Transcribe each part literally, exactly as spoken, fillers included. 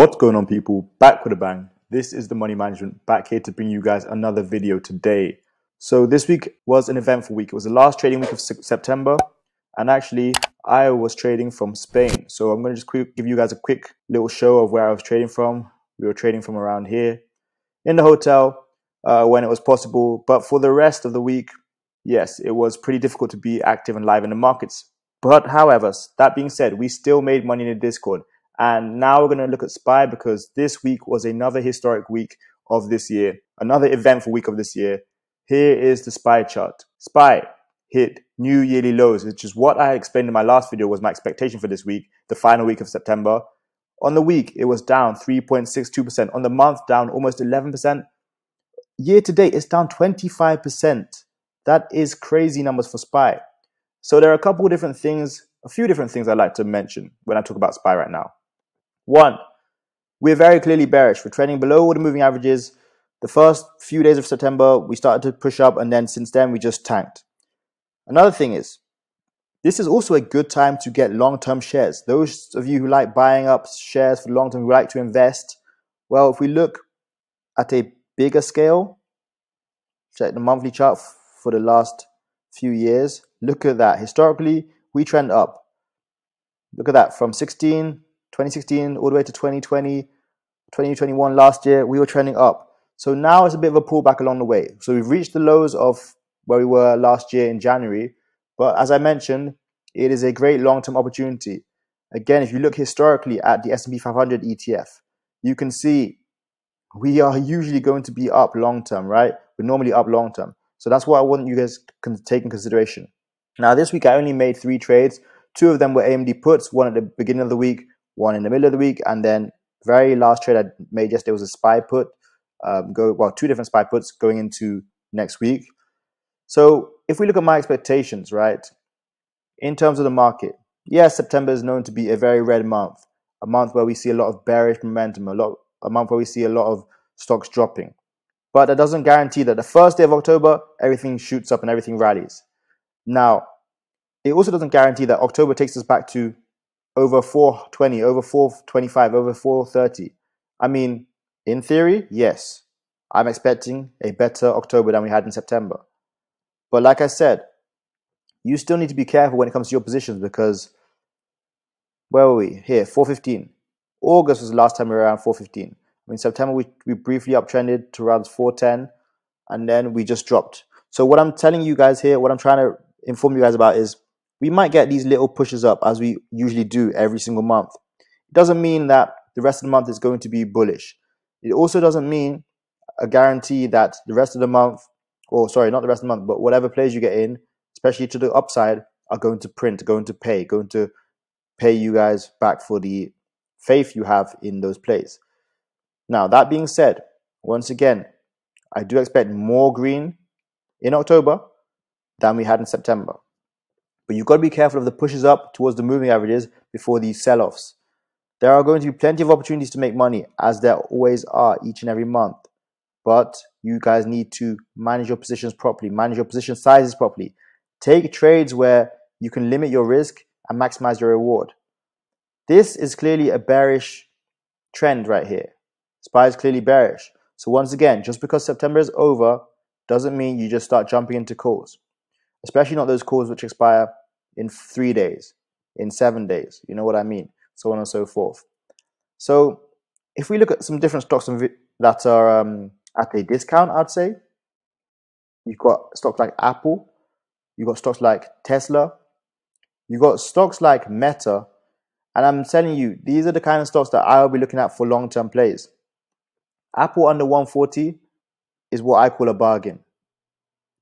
What's going on, people? Back with a bang. This is The Money Management, back here to bring you guys another video today. So this week was an eventful week. It was the last trading week of September, and actually I was trading from Spain. So I'm going to just quick give you guys a quick little show of where I was trading from. We were trading from around here in the hotel uh, when it was possible. But for the rest of the week, yes, it was pretty difficult to be active and live in the markets. But however, that being said, we still made money in the Discord. And now we're going to look at S P Y because this week was another historic week of this year, another eventful week of this year. Here is the S P Y chart. S P Y hit new yearly lows, which is what I explained in my last video was my expectation for this week, the final week of September. On the week, it was down three point six two percent. On the month, down almost eleven percent. Year to date, it's down twenty-five percent. That is crazy numbers for S P Y. So there are a couple of different things, a few different things I'd like to mention when I talk about S P Y right now. One, we're very clearly bearish. We're trading below all the moving averages. The first few days of September, we started to push up, and then since then, we just tanked. Another thing is, this is also a good time to get long-term shares. Those of you who like buying up shares for long-term, who like to invest, well, if we look at a bigger scale, check the monthly chart for the last few years, look at that. Historically, we trend up. Look at that, from sixteen, twenty sixteen all the way to twenty twenty, twenty twenty-one last year, we were trending up. So now it's a bit of a pullback along the way. So we've reached the lows of where we were last year in January. But as I mentioned, it is a great long-term opportunity. Again, if you look historically at the S and P five hundred E T F, you can see we are usually going to be up long-term, right? We're normally up long-term. So that's what I want you guys to take in consideration. Now, this week I only made three trades. Two of them were A M D puts, one at the beginning of the week, one in the middle of the week, and then very last trade I made yesterday was a S P Y put, um, go well, two different S P Y puts going into next week. So if we look at my expectations, right, in terms of the market, yes, September is known to be a very red month, a month where we see a lot of bearish momentum, a lot, a month where we see a lot of stocks dropping. But that doesn't guarantee that the first day of October, everything shoots up and everything rallies. Now, it also doesn't guarantee that October takes us back to over four twenty, over four twenty-five, over four thirty. I mean, in theory, yes, I'm expecting a better October than we had in September. But like I said, you still need to be careful when it comes to your positions because, where were we? Here, four fifteen. August was the last time we were around four fifteen. I mean, September, we, we briefly uptrended to around four ten, and then we just dropped. So what I'm telling you guys here, what I'm trying to inform you guys about is, we might get these little pushes up as we usually do every single month. It doesn't mean that the rest of the month is going to be bullish. It also doesn't mean a guarantee that the rest of the month, or sorry, not the rest of the month, but whatever plays you get in, especially to the upside, are going to print, going to pay, going to pay you guys back for the faith you have in those plays. Now, that being said, once again, I do expect more green in October than we had in September. But you've got to be careful of the pushes up towards the moving averages before these sell-offs. There are going to be plenty of opportunities to make money, as there always are each and every month. But you guys need to manage your positions properly, manage your position sizes properly. Take trades where you can limit your risk and maximize your reward. This is clearly a bearish trend right here. S P Y is clearly bearish. So once again, just because September is over, doesn't mean you just start jumping into calls. Especially not those calls which expire in three days, in seven days, you know what I mean, so on and so forth. So if we look at some different stocks that are um, at a discount, I'd say, you've got stocks like Apple, you've got stocks like Tesla, you've got stocks like Meta, and I'm telling you, these are the kind of stocks that I'll be looking at for long-term plays. Apple under one forty is what I call a bargain.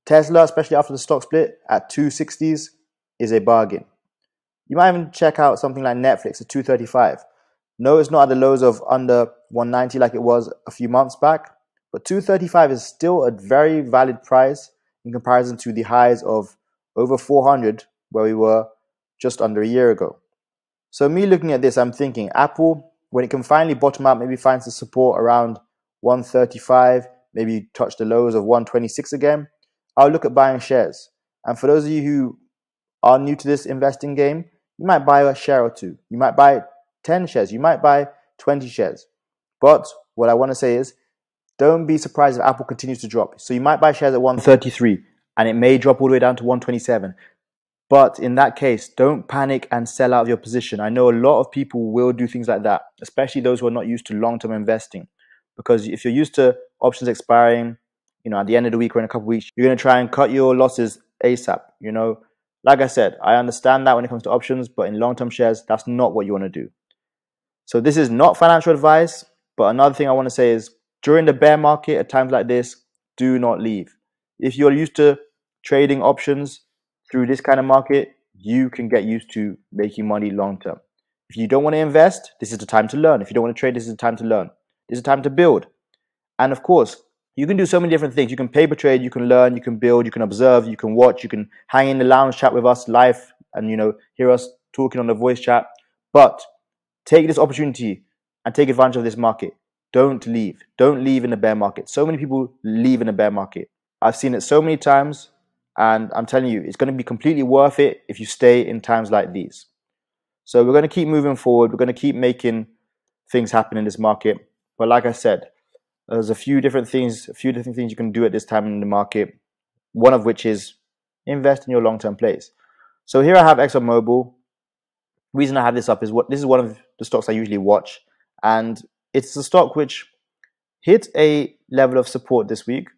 Tesla, especially after the stock split, at two sixties, is a bargain. You might even check out something like Netflix at two thirty-five. No, it's not at the lows of under one ninety like it was a few months back, but two thirty-five is still a very valid price in comparison to the highs of over four hundred where we were just under a year ago. So me looking at this, I'm thinking Apple, when it can finally bottom out, maybe finds the support around one thirty-five, maybe touch the lows of one twenty-six again, I'll look at buying shares. And for those of you who are new to this investing game, you might buy a share or two. You might buy ten shares. You might buy twenty shares. But what I want to say is, don't be surprised if Apple continues to drop. So you might buy shares at one thirty-three and it may drop all the way down to one twenty-seven. But in that case, don't panic and sell out of your position. I know a lot of people will do things like that, especially those who are not used to long-term investing. Because if you're used to options expiring, you know, at the end of the week or in a couple of weeks, you're going to try and cut your losses ASAP. You know, like I said, I understand that when it comes to options, but in long-term shares, that's not what you want to do. So this is not financial advice, but another thing I want to say is, during the bear market at times like this, do not leave. If you're used to trading options through this kind of market, you can get used to making money long-term. If you don't want to invest, this is the time to learn. If you don't want to trade, this is the time to learn. This is the time to build. And of course, you can do so many different things. You can paper trade, you can learn, you can build, you can observe, you can watch, you can hang in the lounge chat with us live and, you know, hear us talking on the voice chat. But take this opportunity and take advantage of this market. Don't leave. Don't leave in the bear market. So many people leave in the bear market. I've seen it so many times, and I'm telling you, it's going to be completely worth it if you stay in times like these. So we're going to keep moving forward. We're going to keep making things happen in this market. But like I said, there's a few different things, a few different things you can do at this time in the market, one of which is invest in your long-term plays. So here I have ExxonMobil. The reason I have this up is what this is one of the stocks I usually watch, and it's a stock which hit a level of support this week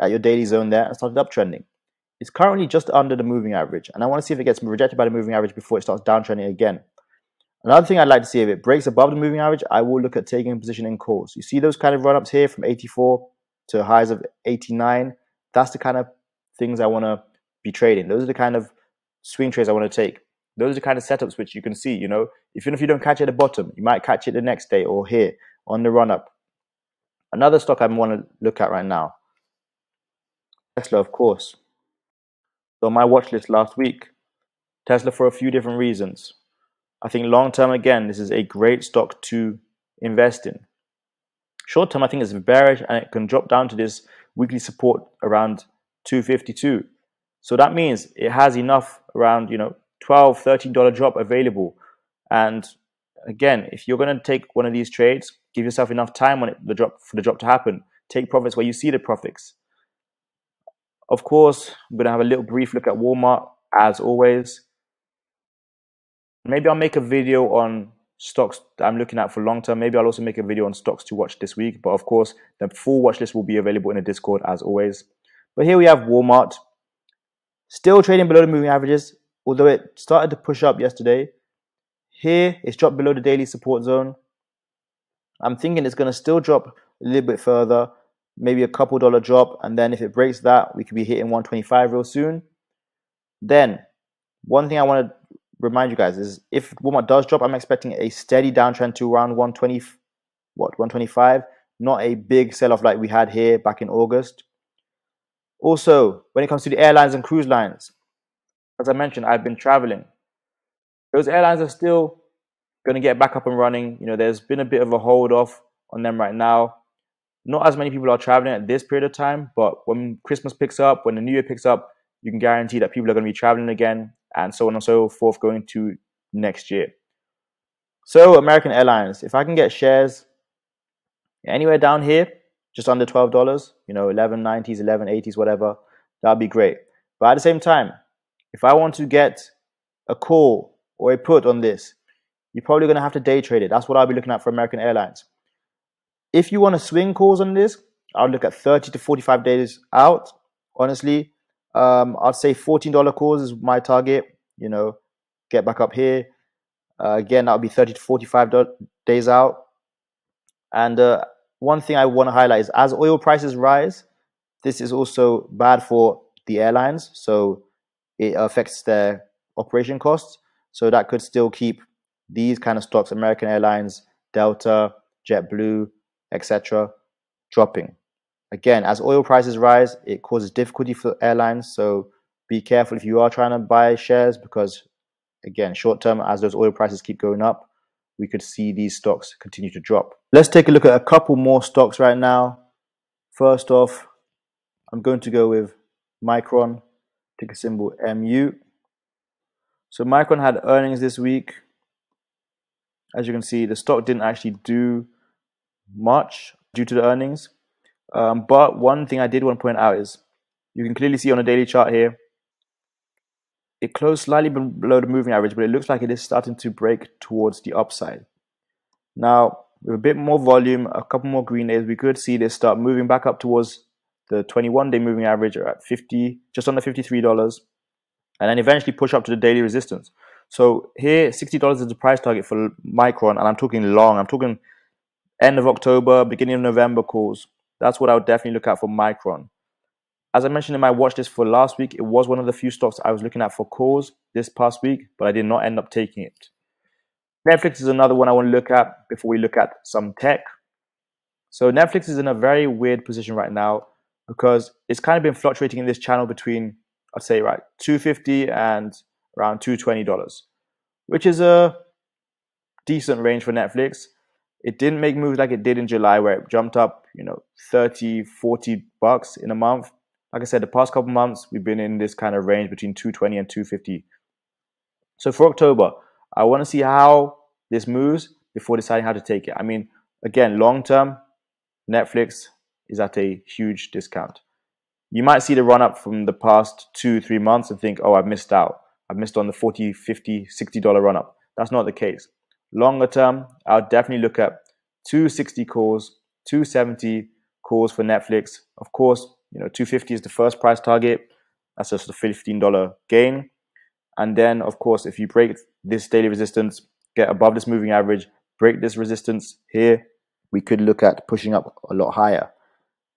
at your daily zone there and started uptrending. It's currently just under the moving average, and I want to see if it gets rejected by the moving average before it starts downtrending again. Another thing I'd like to see, if it breaks above the moving average, I will look at taking a position in calls. You see those kind of run-ups here from eighty-four to highs of eighty-nine? That's the kind of things I want to be trading. Those are the kind of swing trades I want to take. Those are the kind of setups which you can see, you know, even if you don't catch it at the bottom, you might catch it the next day or here on the run-up. Another stock I want to look at right now, Tesla, of course. So on my watch list last week, Tesla for a few different reasons. I think long-term, again, this is a great stock to invest in. Short-term, I think it's bearish and it can drop down to this weekly support around two fifty-two. So that means it has enough around, you know, twelve, thirteen dollar drop available. And again, if you're going to take one of these trades, give yourself enough time on it, the drop, for the drop to happen. Take profits where you see the profits. Of course, I'm going to have a little brief look at Walmart as always. Maybe I'll make a video on stocks that I'm looking at for long term. Maybe I'll also make a video on stocks to watch this week. But of course, the full watch list will be available in the Discord as always. But here we have Walmart, still trading below the moving averages. Although it started to push up yesterday, here it's dropped below the daily support zone. I'm thinking it's going to still drop a little bit further, maybe a couple dollar drop, and then if it breaks that, we could be hitting one twenty-five real soon. Then, one thing I want to remind you guys is, if Walmart does drop, I'm expecting a steady downtrend to around one twenty, what, one twenty-five, not a big sell-off like we had here back in August. Also, when it comes to the airlines and cruise lines, as I mentioned, I've been traveling. Those airlines are still going to get back up and running. You know, there's been a bit of a hold off on them right now. Not as many people are traveling at this period of time, but when Christmas picks up, when the New Year picks up, you can guarantee that people are going to be traveling again, and so on and so forth going to next year. So American Airlines, if I can get shares anywhere down here, just under twelve dollars, you know, eleven nineties, eleven eighties, whatever, that'd be great. But at the same time, if I want to get a call or a put on this, you're probably going to have to day trade it. That's what I'll be looking at for American Airlines. If you want to swing calls on this, I'll look at thirty to forty-five days out. Honestly, um, I'd say fourteen dollar calls is my target. You know, get back up here. Uh, again, that'll be thirty to forty-five days out. And uh, one thing I want to highlight is, as oil prices rise, this is also bad for the airlines. So it affects their operation costs. So that could still keep these kind of stocks, American Airlines, Delta, JetBlue, et cetera, dropping. Again, as oil prices rise, it causes difficulty for airlines. So be careful if you are trying to buy shares because, again, short term, as those oil prices keep going up, we could see these stocks continue to drop. Let's take a look at a couple more stocks right now. First off, I'm going to go with Micron. Ticker symbol M U. So Micron had earnings this week. As you can see, the stock didn't actually do March due to the earnings. Um, but one thing I did want to point out is you can clearly see on a daily chart here, it closed slightly below the moving average, but it looks like it is starting to break towards the upside. Now, with a bit more volume, a couple more green days, we could see this start moving back up towards the twenty-one day moving average at fifty, just under fifty-three dollars, and then eventually push up to the daily resistance. So here, sixty dollars is the price target for Micron, and I'm talking long. I'm talking end of October, beginning of November calls. That's what I would definitely look at for Micron. As I mentioned in my watch list for last week, it was one of the few stocks I was looking at for calls this past week, but I did not end up taking it. Netflix is another one I want to look at before we look at some tech. So Netflix is in a very weird position right now because it's kind of been fluctuating in this channel between, I'd say, right, two fifty and around two twenty, which is a decent range for Netflix. It didn't make moves like it did in July, where it jumped up, you know, thirty, forty bucks in a month. Like I said, the past couple months, we've been in this kind of range between two twenty and two fifty. So for October, I want to see how this moves before deciding how to take it. I mean, again, long term, Netflix is at a huge discount. You might see the run up from the past two, three months and think, oh, I've missed out. I've missed on the forty, fifty, sixty dollar run up. That's not the case. Longer term, I'll definitely look at two sixty calls, two seventy calls for Netflix. Of course, you know, two fifty is the first price target. That's just a fifteen dollar gain. And then, of course, if you break this daily resistance, get above this moving average, break this resistance here, we could look at pushing up a lot higher.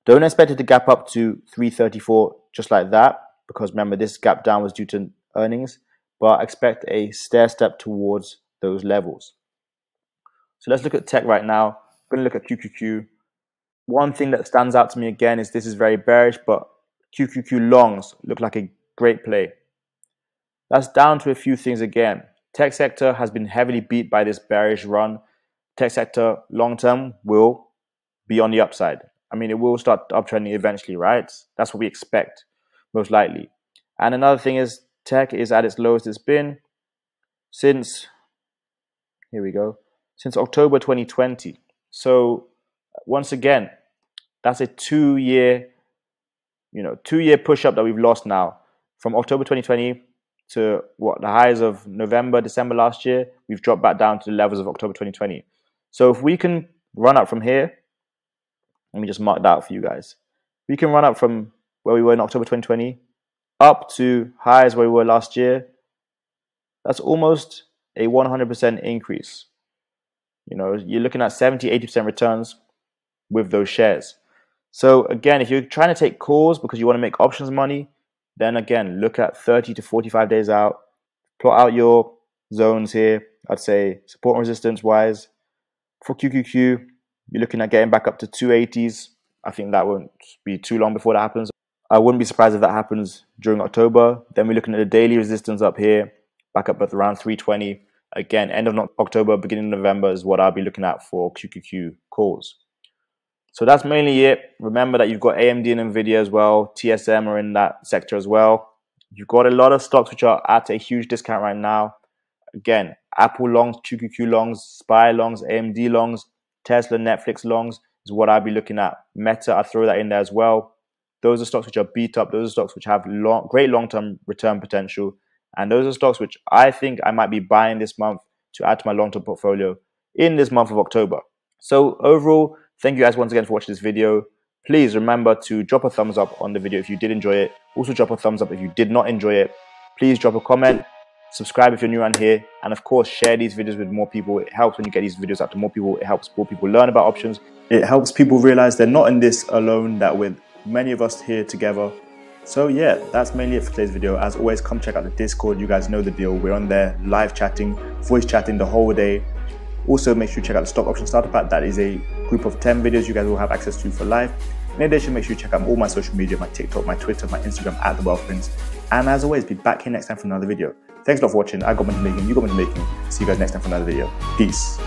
Don't expect it to gap up to three thirty-four just like that, because remember, this gap down was due to earnings, but expect a stair step towards those levels. So let's look at tech right now. I'm going to look at Q Q Q. One thing that stands out to me again is this is very bearish, but Q Q Q longs look like a great play. That's down to a few things again. Tech sector has been heavily beat by this bearish run. Tech sector long term will be on the upside. I mean, it will start uptrending eventually, right? That's what we expect, most likely. And another thing is tech is at its lowest it's been since, here we go, since October twenty twenty. So once again, that's a two-year, you know, two-year push-up that we've lost now from October twenty twenty. To what, the highs of November, December last year, we've dropped back down to the levels of October twenty twenty. So if we can run up from here, let me just mark that out for you guys. We can run up from where we were in October twenty twenty up to highs where we were last year. That's almost a one hundred percent increase. You know, you're looking at seventy, eighty percent returns with those shares. So again, if you're trying to take calls because you want to make options money, then again, look at thirty to forty-five days out. Plot out your zones here, I'd say support and resistance wise. For Q Q Q, you're looking at getting back up to two eighties. I think that won't be too long before that happens. I wouldn't be surprised if that happens during October. Then we're looking at the daily resistance up here, back up at around three twenty. Again, end of October, beginning of November is what I'll be looking at for Q Q Q calls. So that's mainly it. Remember that you've got A M D and Nvidia as well. T S M are in that sector as well. You've got a lot of stocks which are at a huge discount right now. Again, Apple longs, Q Q Q longs, S P Y longs, A M D longs, Tesla, Netflix longs is what I'll be looking at. Meta, I throw that in there as well. Those are stocks which are beat up. Those are stocks which have long, great long-term return potential. And those are stocks which I think I might be buying this month to add to my long-term portfolio in this month of October. So overall, thank you guys once again for watching this video. Please remember to drop a thumbs up on the video if you did enjoy it. Also drop a thumbs up if you did not enjoy it. Please drop a comment, subscribe if you're new around here, and of course share these videos with more people. It helps when you get these videos out to more people. It helps more people learn about options. It helps people realize they're not in this alone, that with many of us here together. So yeah, that's mainly it for today's video. As always, come check out the Discord. You guys know the deal. We're on there live chatting, voice chatting the whole day. Also, make sure you check out the Stock Option Starter Pack. That is a group of ten videos you guys will have access to for life. In addition, make sure you check out all my social media, my TikTok, my Twitter, my Instagram, at TheWealthPrince. And as always, be back here next time for another video. Thanks a lot for watching. I got money making, you got money making. See you guys next time for another video. Peace.